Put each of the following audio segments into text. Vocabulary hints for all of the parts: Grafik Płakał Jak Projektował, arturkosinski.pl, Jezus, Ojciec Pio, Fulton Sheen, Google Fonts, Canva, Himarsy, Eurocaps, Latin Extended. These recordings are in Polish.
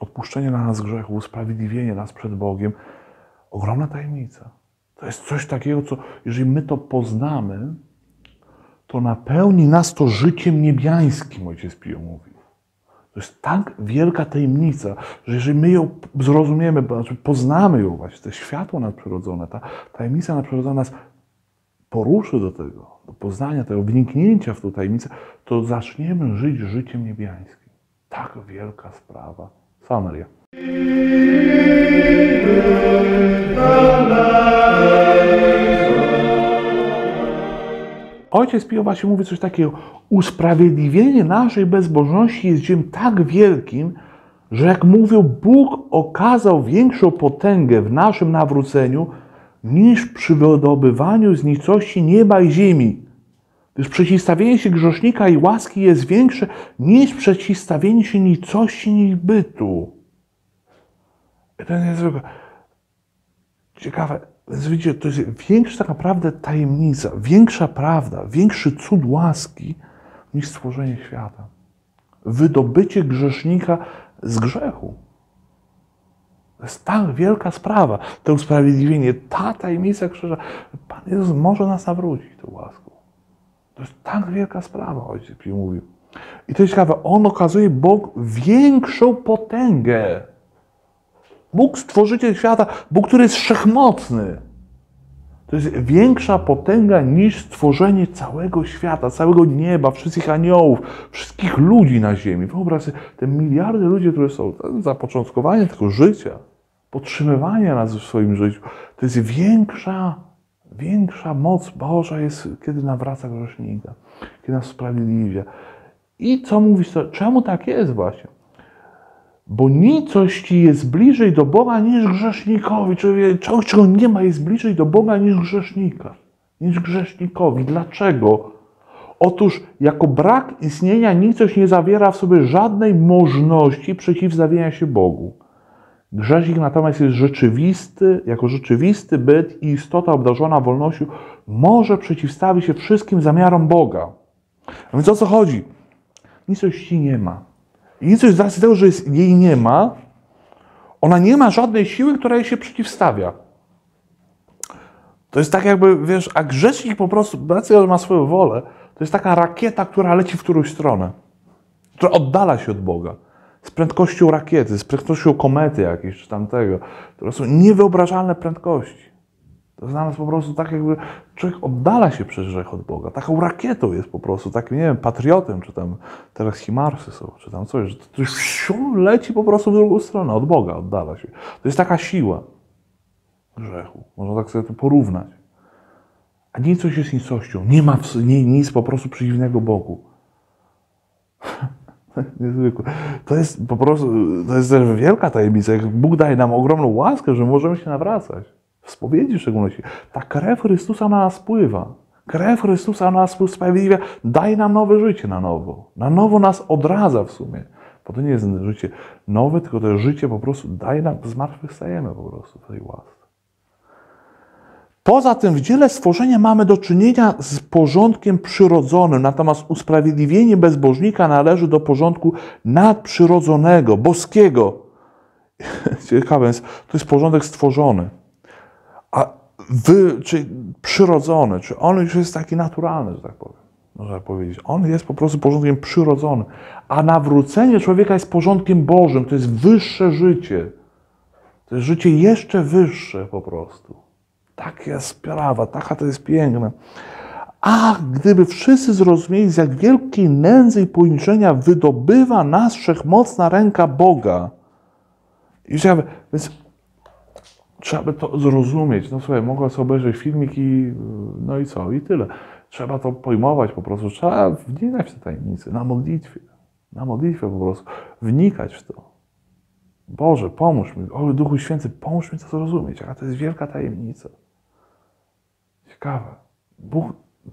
odpuszczenie na nas grzechu, usprawiedliwienie nas przed Bogiem, ogromna tajemnica. To jest coś takiego, co jeżeli my to poznamy, to napełni nas to życiem niebiańskim, Ojciec Pio mówi. To jest tak wielka tajemnica, że jeżeli my ją zrozumiemy, znaczy poznamy ją właśnie, to światło nadprzyrodzone, ta tajemnica nadprzyrodzona nas poruszy do tego, do poznania tego, wniknięcia w tą tajemnicę, to zaczniemy żyć życiem niebiańskim. Tak wielka sprawa. Santa Maria. Ojciec Pio właśnie mówi coś takiego: usprawiedliwienie naszej bezbożności jest dziełem tak wielkim, że jak mówią, Bóg okazał większą potęgę w naszym nawróceniu niż przy wydobywaniu z nicości nieba i ziemi. Gdyż przeciwstawienie się grzesznika i łaski jest większe niż przeciwstawienie się nicości i bytu. I to jest ciekawe. Więc widzicie, to jest większa tak naprawdę tajemnica, większa prawda, większy cud łaski niż stworzenie świata. Wydobycie grzesznika z grzechu. To jest tak wielka sprawa, to usprawiedliwienie, ta tajemnica krzyża. Pan Jezus może nas nawrócić tą łaską. To jest tak wielka sprawa, Ojciec Pio mówił. I to jest ciekawe, on okazuje Bóg większą potęgę. Bóg, stworzyciel świata, Bóg, który jest wszechmocny. To jest większa potęga niż stworzenie całego świata, całego nieba, wszystkich aniołów, wszystkich ludzi na ziemi. Wyobraź sobie, te miliardy ludzi, które są, zapoczątkowanie tego życia, podtrzymywanie nas w swoim życiu, to jest większa moc Boża jest, kiedy nawraca grzesznika, kiedy nas usprawiedliwia. I co mówisz, czemu tak jest właśnie? Bo nicość jest bliżej do Boga niż grzesznikowi. Czyli czegoś, czego nie ma, jest bliżej do Boga niż grzesznika, niż grzesznikowi. Dlaczego? Otóż jako brak istnienia nicość nie zawiera w sobie żadnej możliwości przeciwstawienia się Bogu. Grzesznik natomiast jest rzeczywisty, jako rzeczywisty byt i istota obdarzona wolnością może przeciwstawić się wszystkim zamiarom Boga. A więc o co chodzi? Nicości nie ma. I nicość z racji tego, że jej nie ma, ona nie ma żadnej siły, która jej się przeciwstawia. To jest tak jakby, wiesz, a grzesznik po prostu, z racji tego, że ma swoją wolę, to jest taka rakieta, która leci w którąś stronę, która oddala się od Boga. Z prędkością rakiety, z prędkością komety jakiejś czy tamtego. To są niewyobrażalne prędkości. To dla nas po prostu tak jakby człowiek oddala się przez grzech od Boga. Taką rakietą jest po prostu, takim, nie wiem, patriotem, czy tam teraz Himarsy są, czy tam coś, że to leci po prostu w drugą stronę, od Boga oddala się. To jest taka siła grzechu. Można tak sobie to porównać. A nicość jest nicością. Nie ma w niej nic po prostu przeciwnego Bogu. Niezwykłe. To jest po prostu, to jest też wielka tajemnica. Jak Bóg daje nam ogromną łaskę, że możemy się nawracać. W spowiedzi w szczególności. Ta krew Chrystusa na nas pływa. Krew Chrystusa na nas usprawiedliwia. Daje nam nowe życie na nowo. Na nowo nas odradza w sumie. Bo to nie jest życie nowe, tylko to życie po prostu daje nam, zmartwychwstajemy po prostu w tej łasce. Poza tym w dziele stworzenia mamy do czynienia z porządkiem przyrodzonym. Natomiast usprawiedliwienie bezbożnika należy do porządku nadprzyrodzonego, boskiego. Ciekawe jest, to jest porządek stworzony. A czy przyrodzony, czy on już jest taki naturalny, że tak powiem, można powiedzieć. On jest po prostu porządkiem przyrodzonym. A nawrócenie człowieka jest porządkiem Bożym. To jest wyższe życie. To jest życie jeszcze wyższe po prostu. Taka jest sprawa, taka to jest piękna. A gdyby wszyscy zrozumieli, z jak wielkiej nędzy i poniżenia wydobywa nas wszechmocna ręka Boga. I więc trzeba by to zrozumieć. No słuchaj, mogę sobie obejrzeć filmik i no i co, i tyle. Trzeba to pojmować po prostu, trzeba wnikać w te tajemnice, na modlitwie po prostu, wnikać w to. Boże, pomóż mi, o Duchu Święty, pomóż mi to zrozumieć, jaka to jest wielka tajemnica. Ciekawe. Bóg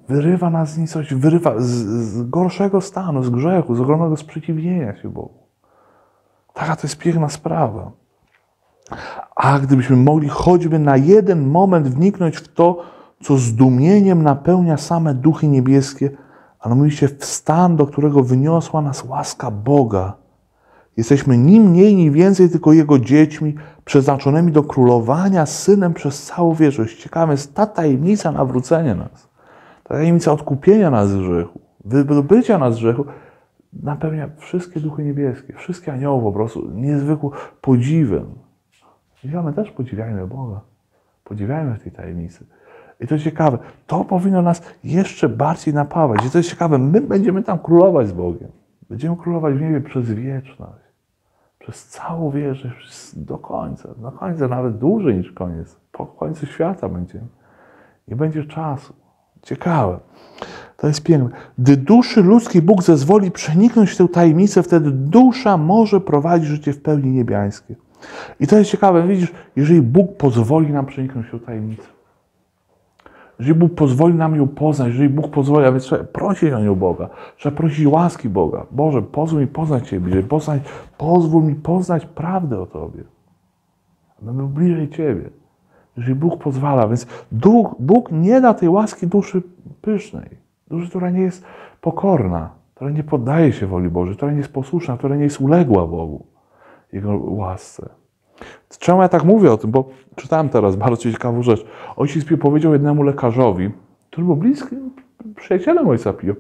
wyrywa nas z nicości, wyrywa z gorszego stanu, z grzechu, z ogromnego sprzeciwienia się Bogu. Taka to jest piękna sprawa. A gdybyśmy mogli choćby na jeden moment wniknąć w to, co zdumieniem napełnia same duchy niebieskie, a mianowicie w stan, do którego wyniosła nas łaska Boga, Jesteśmy ni mniej, ni więcej tylko Jego dziećmi, przeznaczonymi do królowania z Synem przez całą wieczność. Ciekawa jest ta tajemnica nawrócenia nas, ta tajemnica odkupienia nas z grzechu, wydobycia nas z grzechu, napełnia wszystkie duchy niebieskie, wszystkie anioły po prostu niezwykłym podziwem. I my też podziwiajmy Boga, podziwiajmy w tej tajemnicy. I to jest ciekawe, to powinno nas jeszcze bardziej napawać. I to jest ciekawe, my będziemy tam królować z Bogiem. Będziemy królować w niebie przez wieczność, przez całą wieczność, do końca nawet dłużej niż koniec. Po końcu świata będziemy. Nie będzie czasu. Ciekawe. To jest piękne. Gdy duszy ludzkiej Bóg zezwoli przeniknąć w tę tajemnicę, wtedy dusza może prowadzić życie w pełni niebiańskie. I to jest ciekawe, widzisz, jeżeli Bóg pozwoli nam przeniknąć w tę tajemnicę, jeżeli Bóg pozwoli nam ją poznać, jeżeli Bóg pozwoli, a więc trzeba prosić o nią Boga, trzeba prosić łaski Boga. Boże, pozwól mi poznać Ciebie bliżej, pozwól mi poznać prawdę o Tobie. Aby był bliżej Ciebie. Jeżeli Bóg pozwala, więc Bóg nie da tej łaski duszy pysznej, duszy, która nie jest pokorna, która nie poddaje się woli Bożej, która nie jest posłuszna, która nie jest uległa Bogu, Jego łasce. Czemu ja tak mówię o tym? Bo czytałem teraz bardzo ciekawą rzecz. Ojciec Pio powiedział jednemu lekarzowi, który był bliskim przyjacielem ojca Pio,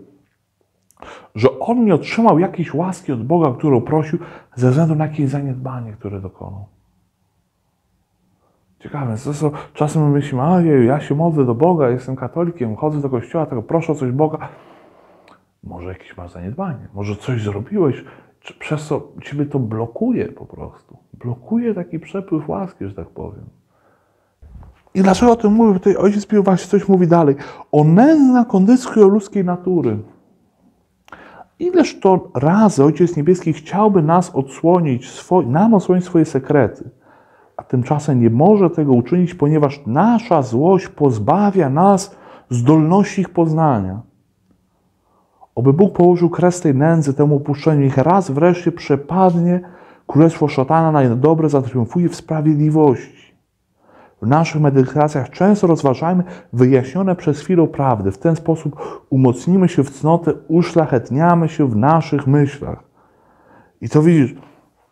że on nie otrzymał jakiejś łaski od Boga, którą prosił, ze względu na jakieś zaniedbanie, które dokonał. Ciekawe, czasem myślimy, a ja się modlę do Boga, jestem katolikiem, chodzę do kościoła, tego proszę o coś Boga. Może jakieś masz zaniedbanie, może coś zrobiłeś, przez co Ciebie to blokuje po prostu. Blokuje taki przepływ łaski, że tak powiem. I dlaczego o tym mówię? Tutaj Ojciec Pio właśnie coś mówi dalej. O nędzna kondycję ludzkiej natury. Ileż to razy Ojciec Niebieski chciałby nas odsłonić, nam odsłonić swoje sekrety, a tymczasem nie może tego uczynić, ponieważ nasza złość pozbawia nas zdolności ich poznania. Oby Bóg położył kres tej nędzy, temu opuszczeniu, niech raz wreszcie przepadnie królestwo szatana, na dobre zatriumfuje w sprawiedliwości. W naszych medytacjach często rozważajmy wyjaśnione przez chwilę prawdy. W ten sposób umocnimy się w cnotę, uszlachetniamy się w naszych myślach. I to widzisz,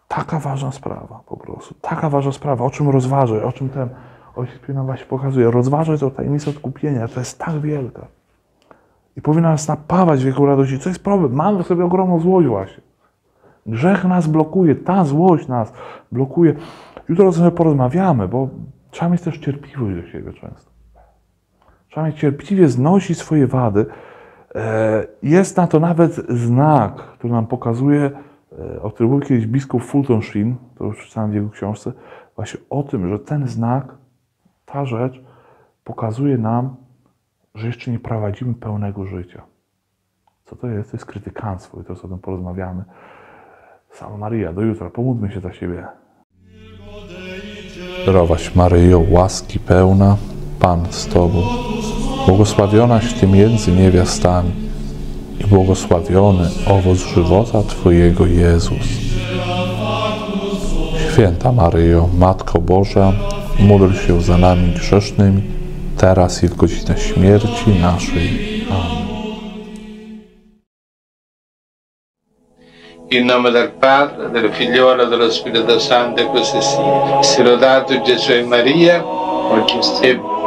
taka ważna sprawa po prostu. Taka ważna sprawa, o czym rozważaj, o czym ten Ojciec Pio nam właśnie pokazuje. Rozważaj tę tajemnicę odkupienia, to jest tak wielka. I powinna nas napawać w jego radości. Co jest problem? Mamy w sobie ogromną złość właśnie. Grzech nas blokuje, ta złość nas blokuje. Jutro sobie porozmawiamy, bo trzeba mieć też cierpliwość do siebie często. Trzeba mieć cierpliwie znosić swoje wady. Jest na to nawet znak, który nam pokazuje, o którym był kiedyś biskup Fulton Sheen, to już czytałem w jego książce, właśnie o tym, że ten znak, ta rzecz pokazuje nam, że jeszcze nie prowadzimy pełnego życia. Co to jest? To jest krytykanstwo i to, o tym porozmawiamy. Sama Maria, do jutra, pomódlmy się za siebie. Zdrowaś Maryjo, łaski pełna, Pan z Tobą. Błogosławionaś Ty między niewiastami i błogosławiony owoc żywota Twojego, Jezus. Święta Maryjo, Matko Boża, módl się za nami grzesznymi, teraz i w godzinę śmierci naszej. Amen. In nome del Padre, del Figliolo, dello Spirito Santo, e così sia. Lodato Gesù e Maria, oggi sempre.